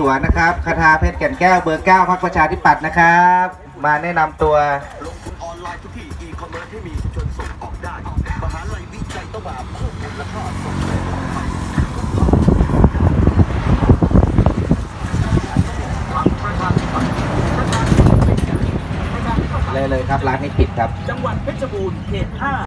ตัวนะครับคทาเพชรแก่นแก้วเบอร์9พรรคประชาธิปัตย์นะครับมาแนะนำตัวลงทุนออนไลน์ทุกที่อีคอมเมิร์ซให้มีชุมชนส่งออกได้มหาลัยวิจัยตะวันออกและภาคส่งออกเลยครับร้านนี้ปิดครับจังหวัดเพชรบูรณ์เขต 5